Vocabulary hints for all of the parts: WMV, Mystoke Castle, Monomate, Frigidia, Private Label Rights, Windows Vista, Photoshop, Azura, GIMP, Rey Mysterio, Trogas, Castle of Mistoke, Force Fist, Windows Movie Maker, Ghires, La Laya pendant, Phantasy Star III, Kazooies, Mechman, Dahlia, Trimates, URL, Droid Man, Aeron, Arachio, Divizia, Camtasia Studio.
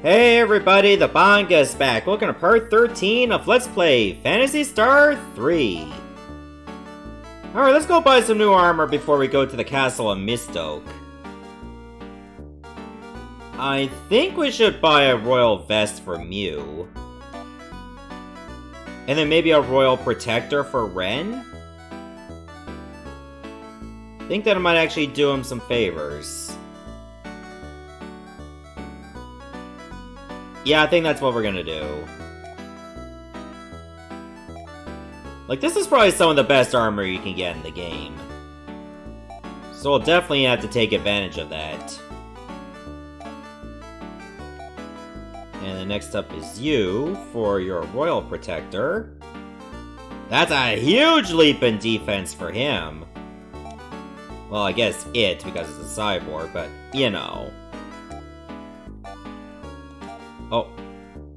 Hey everybody, the Bonga's back. Welcome to part 13 of Let's Play Phantasy Star 3. Alright, let's go buy some new armor before we go to the Castle of Mistoke. I think we should buy a Royal Vest for Mew. And then maybe a Royal Protector for Ren? I think that might actually do him some favors. Yeah, I think that's what we're gonna do. Like, this is probably some of the best armor you can get in the game. So we'll definitely have to take advantage of that. And the next up is you, for your Royal Protector. That's a huge leap in defense for him. Well, I guess it, because it's a cyborg, but, you know. Oh,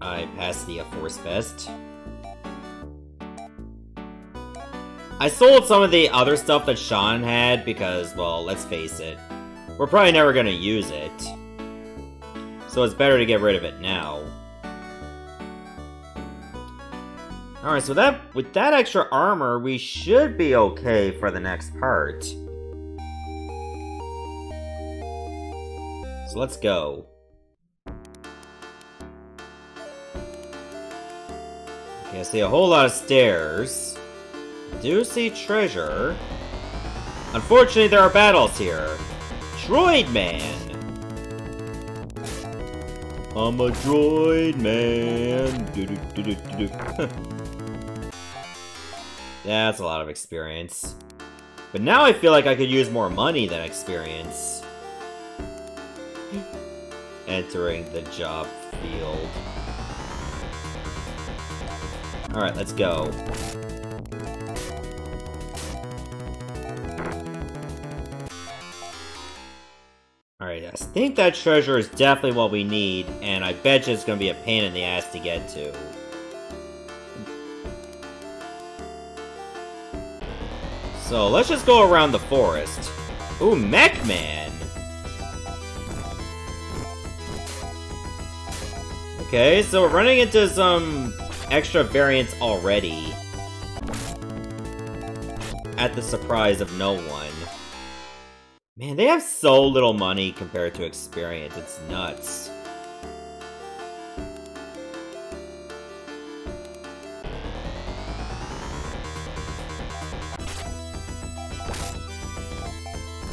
I passed the Force Fist. I sold some of the other stuff that Sean had because, well, let's face it. We're probably never gonna use it. So it's better to get rid of it now. Alright, so that with that extra armor, we should be okay for the next part. So let's go. Okay, I see a whole lot of stairs. I do see treasure. Unfortunately, there are battles here. Droid Man! I'm a droid man! That's a lot of experience. But now I feel like I could use more money than experience. Entering the job field. Alright, let's go. Alright, I think that treasure is definitely what we need, and I bet you it's gonna be a pain in the ass to get to. So, let's just go around the forest. Ooh, Mechman! Okay, so we're running into some extra variants already. At the surprise of no one. Man, they have so little money compared to experience, it's nuts.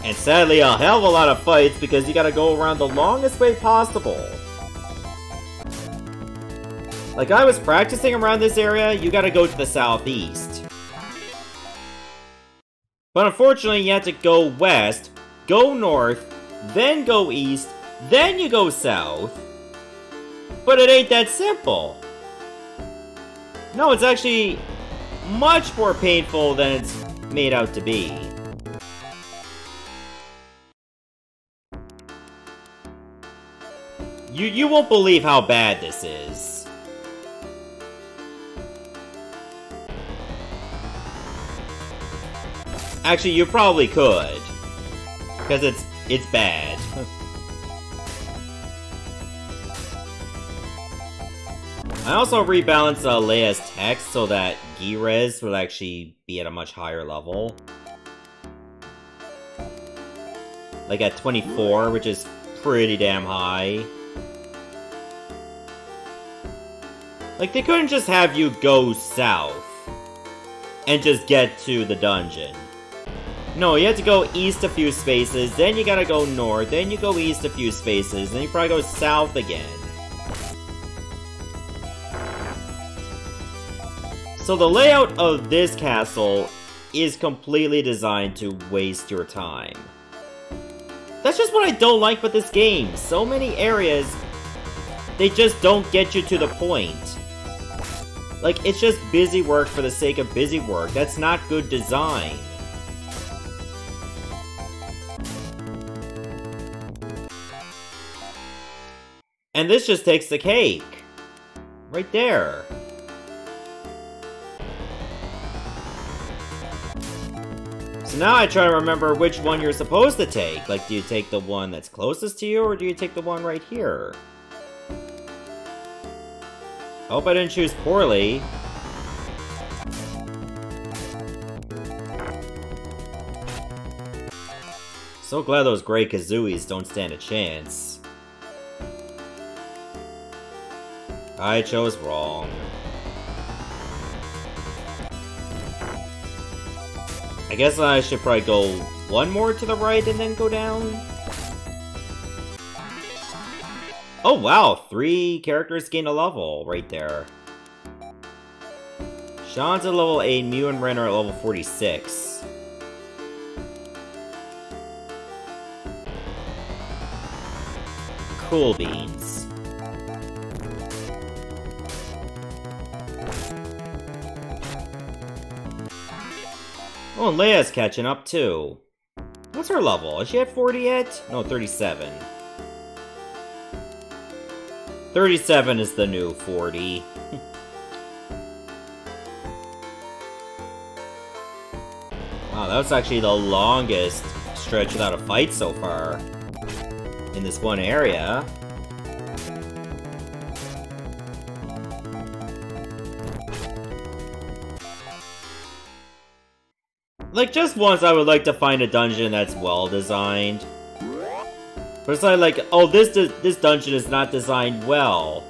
And sadly, a hell of a lot of fights because you gotta go around the longest way possible. Like, I was practicing around this area, you gotta go to the southeast. But unfortunately, you have to go west, go north, then go east, then you go south. But it ain't that simple. No, it's actually much more painful than it's made out to be. You won't believe how bad this is. Actually, you probably could, because it's bad. I also rebalanced Leia's tech so that Ghires will actually be at a much higher level. Like at 24, which is pretty damn high. Like, they couldn't just have you go south and just get to the dungeon. No, you have to go east a few spaces, then you gotta go north, then you go east a few spaces, then you probably go south again. So the layout of this castle is completely designed to waste your time. That's just what I don't like with this game. So many areas, they just don't get you to the point. Like, it's just busy work for the sake of busy work. That's not good design. And this just takes the cake. Right there. So now I try to remember which one you're supposed to take. Like, do you take the one that's closest to you, or do you take the one right here? I hope I didn't choose poorly. So glad those gray Kazooies don't stand a chance. I chose wrong. I guess I should probably go one more to the right and then go down? Oh wow, 3 characters gained a level right there. Sean's at level 8, Mew and Ren are at level 46. Cool beans. Oh, and Leia's catching up too. What's her level? Is she at 40 yet? No, 37. 37 is the new 40. Wow, that was actually the longest stretch without a fight so far in this one area. Like, just once I would like to find a dungeon that's well-designed. But it's like, oh, this dungeon is not designed well.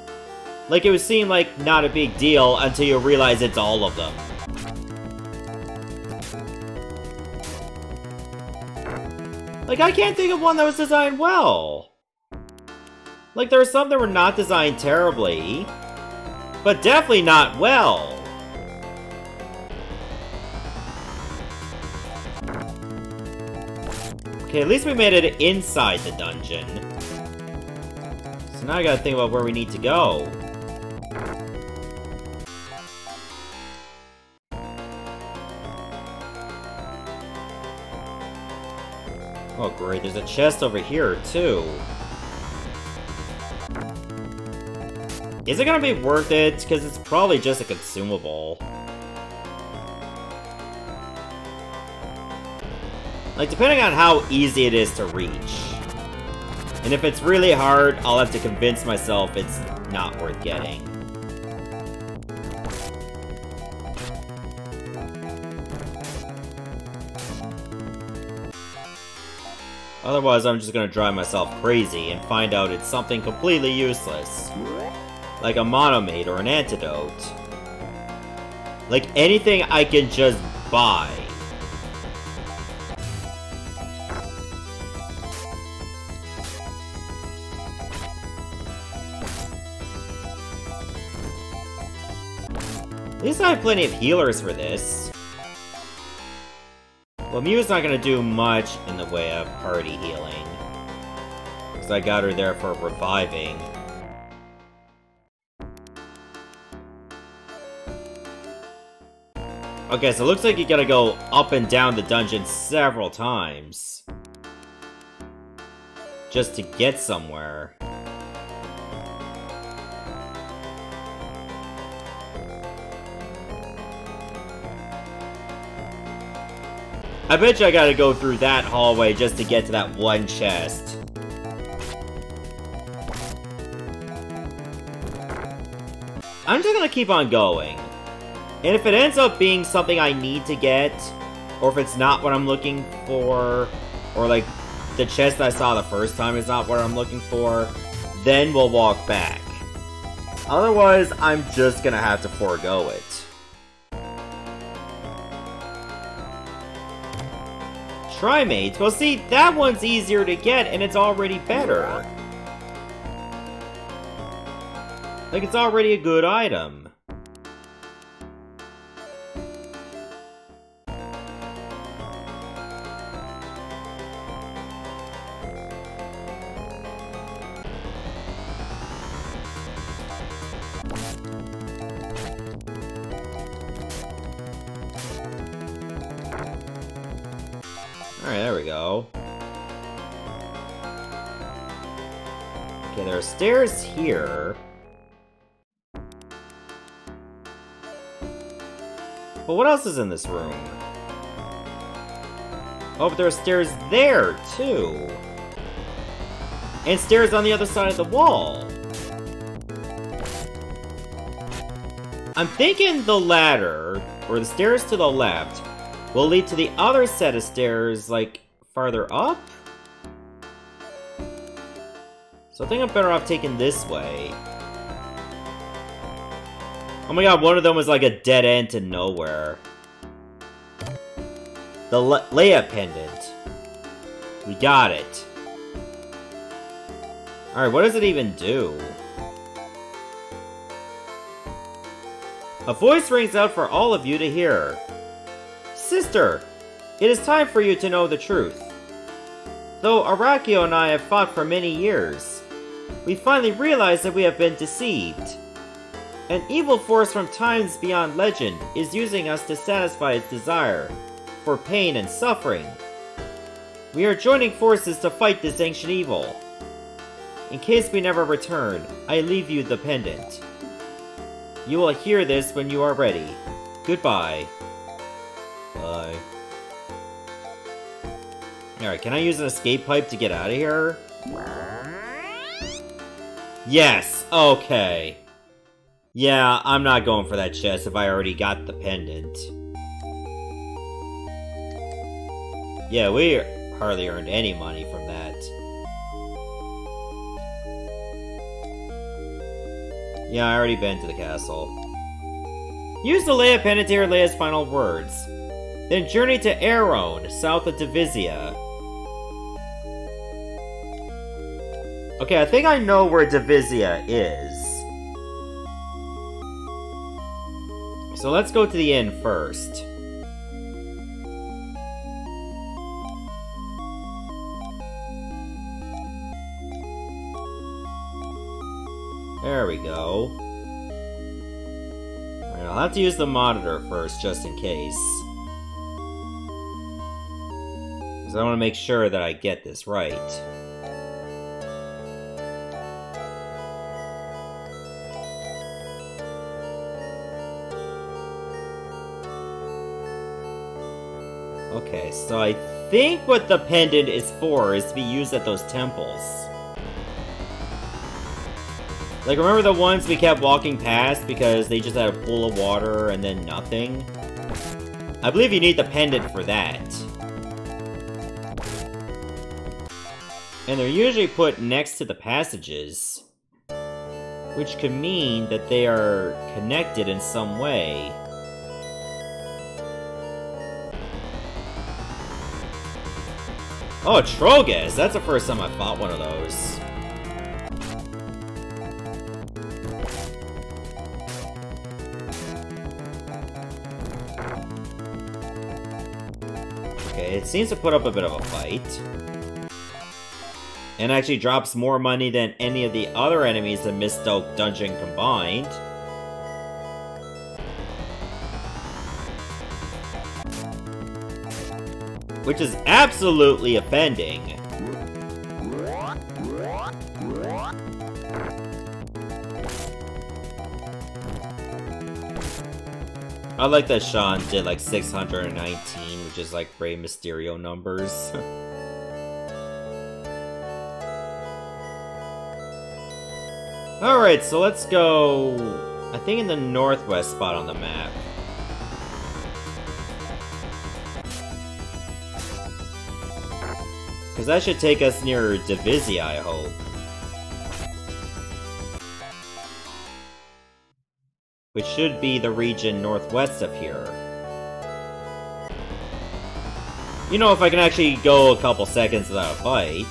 Like, it would seem like not a big deal until you realize it's all of them. Like, I can't think of one that was designed well. Like, there are some that were not designed terribly, but definitely not well. Okay, at least we made it inside the dungeon. So now I gotta think about where we need to go. Oh great, there's a chest over here too. Is it gonna be worth it? Because it's probably just a consumable. Like, depending on how easy it is to reach. And if it's really hard, I'll have to convince myself it's not worth getting. Otherwise, I'm just gonna drive myself crazy and find out it's something completely useless. Like a Monomate or an antidote. Like, anything I can just buy. At least I have plenty of healers for this. Well, Mew's not gonna do much in the way of party healing. Because I got her there for reviving. Okay, so it looks like you gotta go up and down the dungeon several times. Just to get somewhere. I bet you I gotta go through that hallway just to get to that one chest. I'm just gonna keep on going. And if it ends up being something I need to get, or if it's not what I'm looking for, or like the chest I saw the first time is not what I'm looking for, then we'll walk back. Otherwise, I'm just gonna have to forego it. Trimates? Well, see, that one's easier to get, and it's already better. Like, it's already a good item. Alright, there we go. Okay, there are stairs here. But what else is in this room? Oh, but there are stairs there, too. And stairs on the other side of the wall. I'm thinking the ladder, or the stairs to the left, will lead to the other set of stairs, like, farther up? So I think I'm better off taking this way. Oh my god, one of them was like a dead end to nowhere. The Laya pendant. We got it. Alright, what does it even do? A voice rings out for all of you to hear. Sister, it is time for you to know the truth. Though Arachio and I have fought for many years, we finally realize that we have been deceived. An evil force from times beyond legend is using us to satisfy its desire for pain and suffering. We are joining forces to fight this ancient evil. In case we never return, I leave you the pendant. You will hear this when you are ready. Goodbye. Bye. Alright, can I use an escape pipe to get out of here? Yes! Okay. Yeah, I'm not going for that chest if I already got the pendant. Yeah, we hardly earned any money from that. Yeah, I already been to the castle. Use the Laya pendant to hear Laya's final words. Then journey to Aeron, south of Divizia. Okay, I think I know where Divizia is. So let's go to the inn first. There we go. Alright, I'll have to use the monitor first, just in case. Because I want to make sure that I get this right. Okay, so I think what the pendant is for is to be used at those temples. Like, remember the ones we kept walking past because they just had a pool of water and then nothing? I believe you need the pendant for that. And they're usually put next to the passages, which could mean that they are connected in some way. Oh, Trogas! That's the first time I bought one of those. Okay, it seems to put up a bit of a fight. And actually drops more money than any of the other enemies in Mistoke Dungeon combined. Which is absolutely offending. I like that Sean did like 619, which is like Rey Mysterio numbers. Alright, so let's go, I think in the northwest spot on the map. Because that should take us near Divizia, I hope. Which should be the region northwest of here. You know, if I can actually go a couple seconds without a fight.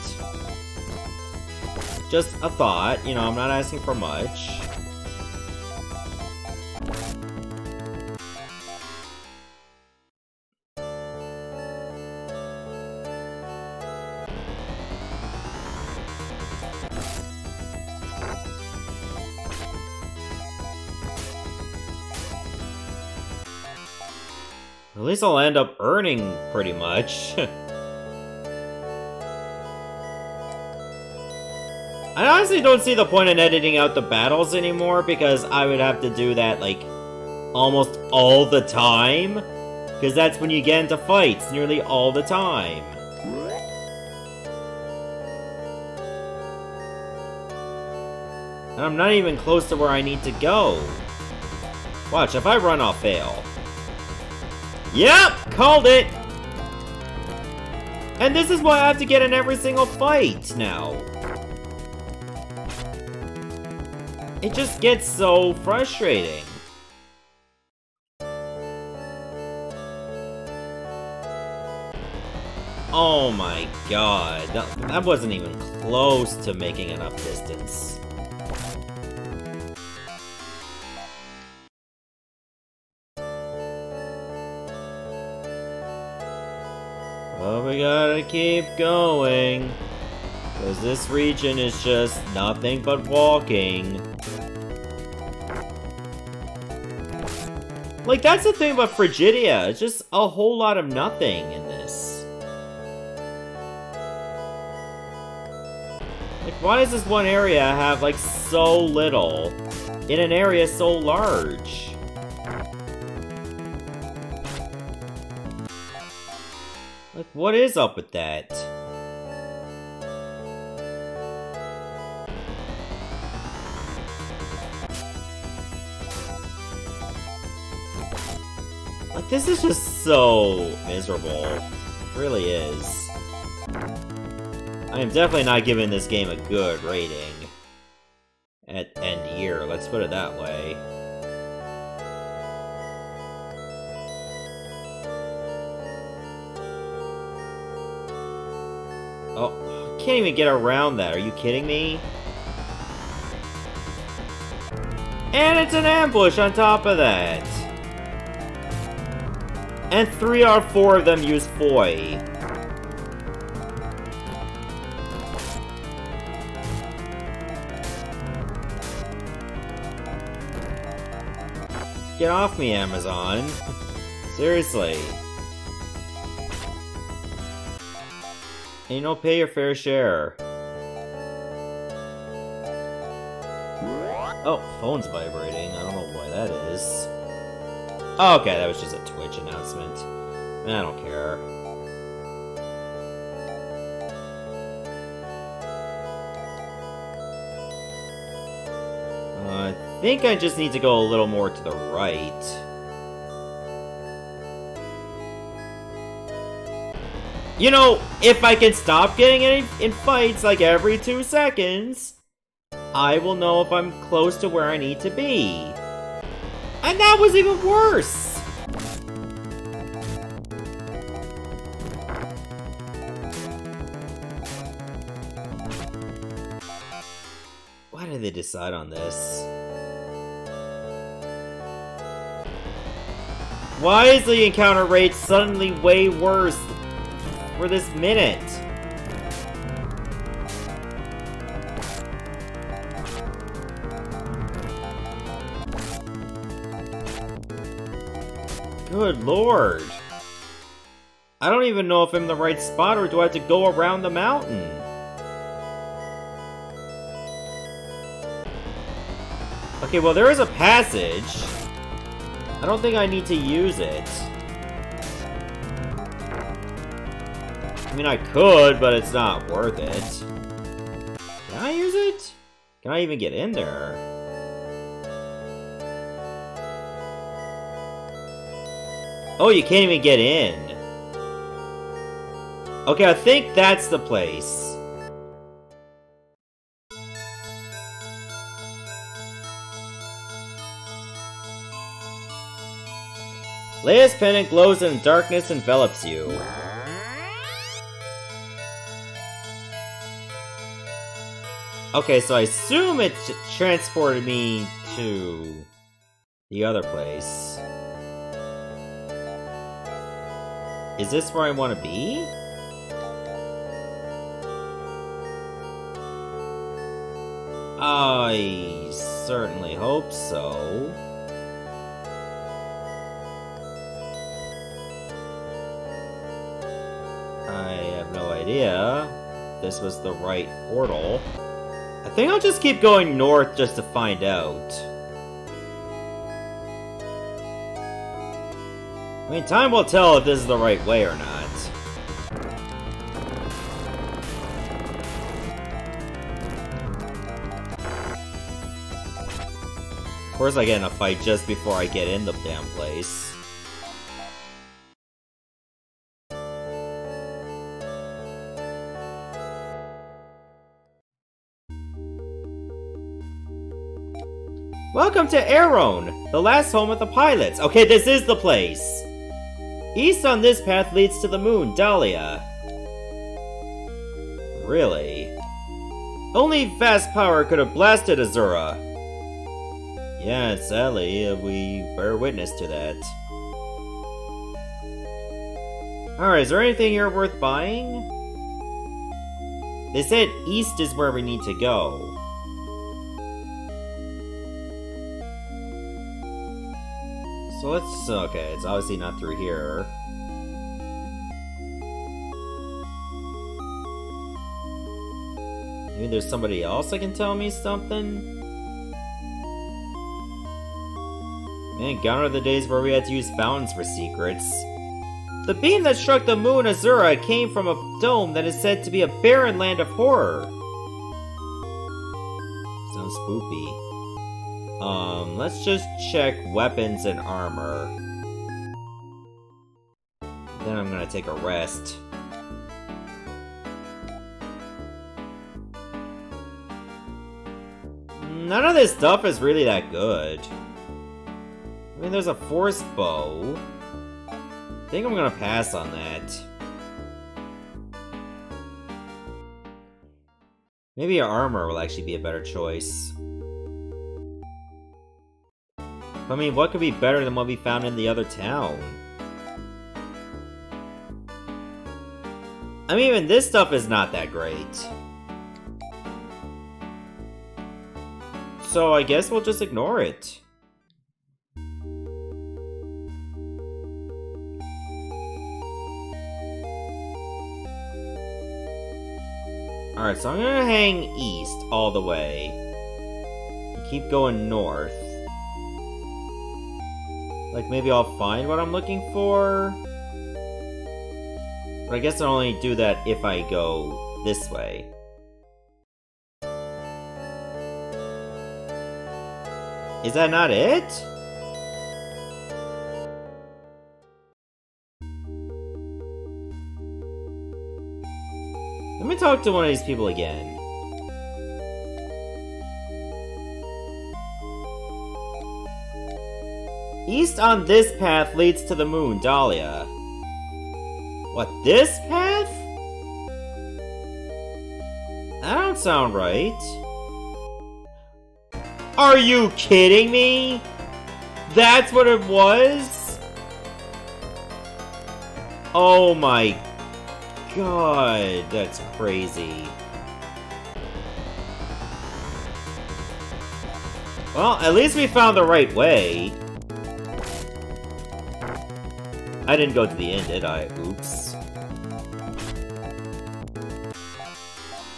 Just a thought, you know, I'm not asking for much. At least I'll end up earning, pretty much. I honestly don't see the point in editing out the battles anymore, because I would have to do that, like, almost all the time. Because that's when you get into fights, nearly all the time. And I'm not even close to where I need to go. Watch, if I run, I'll fail. Yep! Called it! And this is why I have to get in every single fight now. It just gets so frustrating. Oh my god, that wasn't even close to making enough distance. But we gotta keep going, because this region is just nothing but walking. Like, that's the thing about Frigidia, it's just a whole lot of nothing in this. Why does this one area have, like, so little in an area so large? Like, what is up with that? Like, this is just so miserable. It really is. I am definitely not giving this game a good rating at end year, let's put it that way. Oh, I can't even get around that, are you kidding me? And it's an ambush on top of that! And 3 out of 4 of them use Foy. Get off me, Amazon. Seriously. And you don't pay your fair share. Oh, phone's vibrating. I don't know why that is. Oh, okay, that was just a Twitch announcement. I don't care. I think I just need to go a little more to the right. You know, if I can stop getting in fights like every 2 seconds, I will know if I'm close to where I need to be. And that was even worse! Why did they decide on this? Why is the encounter rate suddenly way worse for this minute? Good lord. I don't even know if I'm in the right spot or do I have to go around the mountain? Okay, well there is a passage. I don't think I need to use it. I mean, I could, but it's not worth it. Can I use it? Can I even get in there? Oh, you can't even get in. Okay, I think that's the place. Leia's pendant glows and darkness envelops you. Okay, so I assume it transported me to the other place. Is this where I want to be? I certainly hope so. Yeah, this was the right portal. I think I'll just keep going north just to find out. I mean, time will tell if this is the right way or not. course I get in a fight just before I get in the damn place. Welcome to Aeron, the last home of the pilots. Okay, this is the place. East on this path leads to the moon, Dahlia. Really? Only fast power could have blasted Azura. Yeah, sadly, we bear witness to that. Alright, is there anything here worth buying? They said east is where we need to go. So let's... okay, it's obviously not through here. Maybe there's somebody else that can tell me something? Man, gone are the days where we had to use fountains for secrets. The beam that struck the moon Azura came from a dome that is said to be a barren land of horror. Sounds spoopy. Let's just check weapons and armor. Then I'm gonna take a rest. None of this stuff is really that good. I mean, there's a force bow. I think I'm gonna pass on that. Maybe your armor will actually be a better choice. I mean, what could be better than what we found in the other town? I mean, even this stuff is not that great. So I guess we'll just ignore it. Alright, so I'm gonna hang east all the way. And keep going north. Like, maybe I'll find what I'm looking for? But I guess I'll only do that if I go this way. Is that not it? Let me talk to one of these people again. East on this path leads to the moon, Dahlia. What, this path? That don't sound right. Are you kidding me? That's what it was? Oh my god, that's crazy. Well, at least we found the right way. I didn't go to the end, did I? Oops.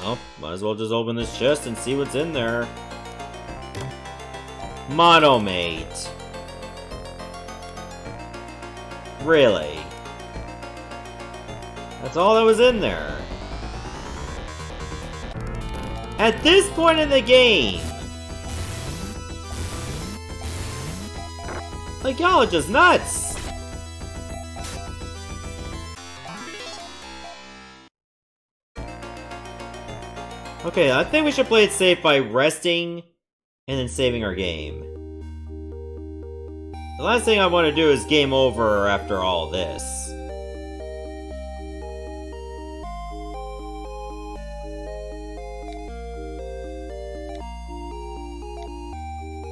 Well, might as well just open this chest and see what's in there. Monomate. Really? That's all that was in there. At this point in the game! Like, y'all are just nuts! Okay, I think we should play it safe by resting and then saving our game. The last thing I want to do is game over after all this.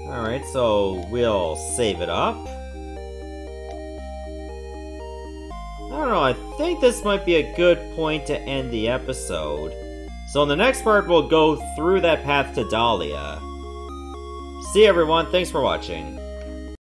Alright, so we'll save it up. I don't know, I think this might be a good point to end the episode. So in the next part, we'll go through that path to Dahlia. See everyone, thanks for watching.